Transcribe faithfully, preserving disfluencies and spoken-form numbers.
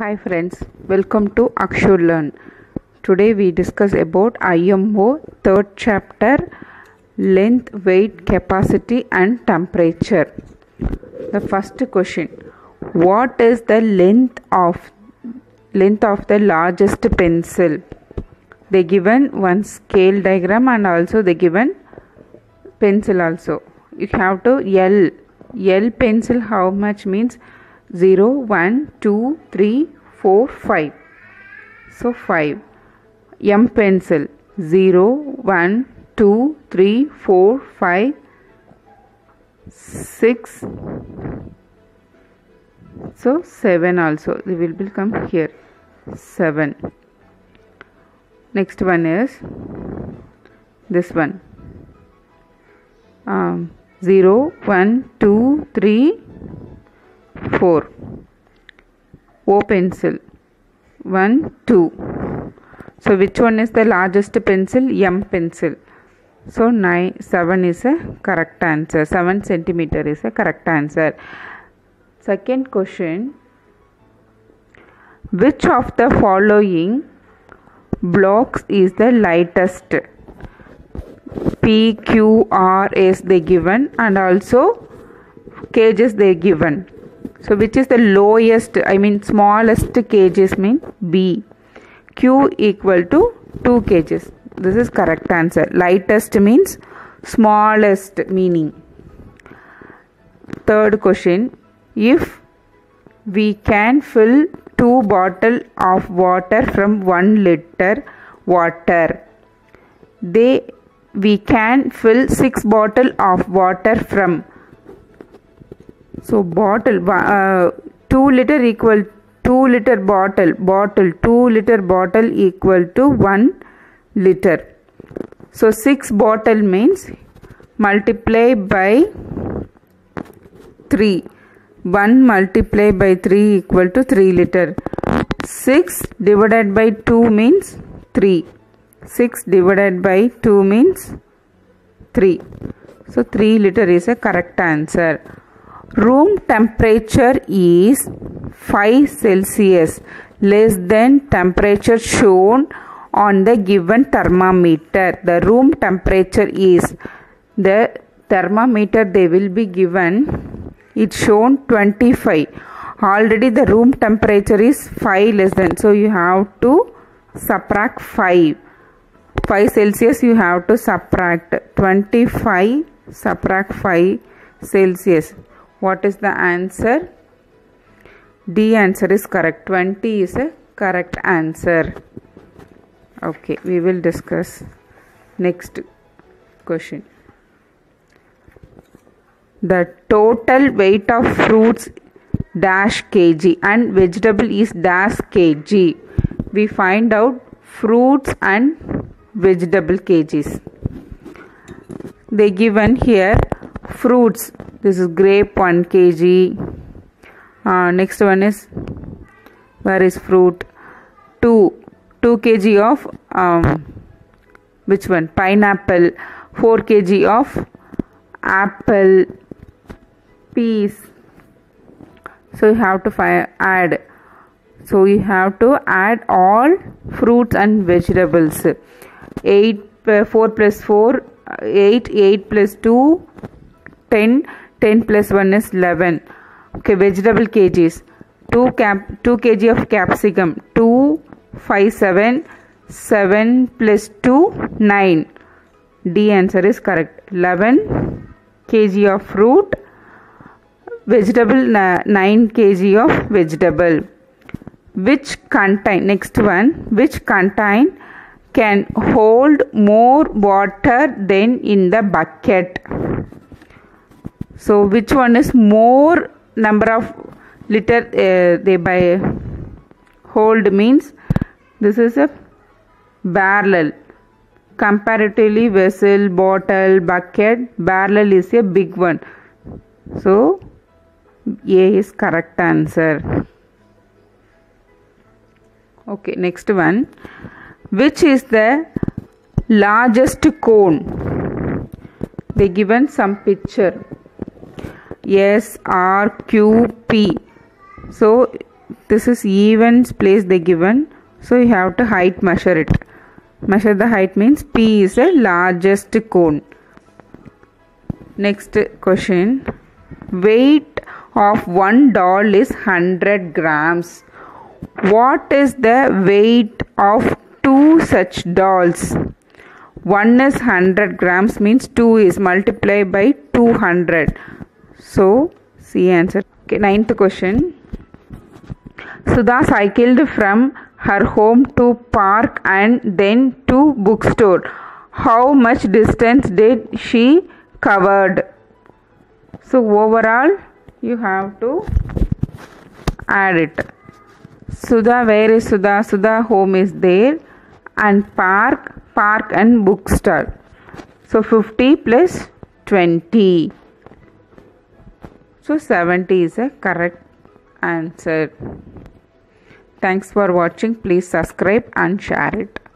Hi friends, welcome to Akshu Learn. Today we discuss about I M O third chapter, length, weight, capacity and temperature. The first question, what is the length of length of the largest pencil? They given one scale diagram and also they given pencil also. You have to L L pencil how much means zero, one, two, three, four, five. So five. M pencil zero, one, two, three, four, five, six. So seven also. They will become here seven. Next one is this one. Um, zero, one, two, three, four. O pencil one, two. So which one is the largest pencil? M pencil. So nine, seven is a correct answer. seven centimeter is a correct answer. Second question, which of the following blocks is the lightest? P, Q, R is they given and also cages they given. So which is the lowest, I mean smallest cages mean B. Q equal to two cages. This is correct answer. Lightest means smallest meaning. Third question, if we can fill two bottles of water from one liter water, they we can fill six bottles of water from. So bottle uh, two liter equal two liter bottle bottle two liter bottle equal to one liter. So six bottle means multiply by three. one multiply by three equal to three liter. six divided by two means three. six divided by two means three. So three liter is a correct answer. Room temperature is five Celsius less than temperature shown on the given thermometer. The room temperature is the thermometer they will be given. It's shown twenty-five. Already the room temperature is five less than. So you have to subtract five. five Celsius you have to subtract. twenty-five subtract five Celsius. What is the answer? D answer is correct. twenty is a correct answer. Okay, we will discuss next question. The total weight of fruits dash kg and vegetable is dash kg. We find out fruits and vegetable kgs. They given here fruits. This is grape one kilogram. Uh, next one is where is fruit? two, two kilogram of um, which one? Pineapple. four kilogram of apple. Peas. So you have to fi- add. So you have to add all fruits and vegetables. eight, four plus four, eight, eight plus two, ten. ten plus one is eleven. Okay, vegetable kgs. two cap two kilogram of capsicum. two, five, seven, seven plus two, nine. D answer is correct. eleven kilogram of fruit. Vegetable, nine kilogram of vegetable. Which contain, next one, which contain can hold more water than in the bucket. So which one is more number of liter uh, they by hold means this is a barrel. Comparatively vessel, bottle, bucket, barrel is a big one. So A is correct answer. Okay, next one. Which is the largest cone? They given some picture. S, R, Q, P. So this is even place they given, so you have to height measure it. Measure the height means P is the largest cone. Next question, weight of one doll is one hundred grams. What is the weight of two such dolls? One is one hundred grams means two is multiplied by two hundred. So C answer. Okay, ninth question. Sudha cycled from her home to park and then to bookstore. How much distance did she covered? So overall you have to add it. Sudha, where is Sudha? Sudha home is there, and park, park and bookstore. So fifty plus twenty. So seventy is a correct answer. Thanks for watching. Please subscribe and share it.